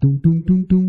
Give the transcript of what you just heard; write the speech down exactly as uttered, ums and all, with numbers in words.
Dung dung dung dung.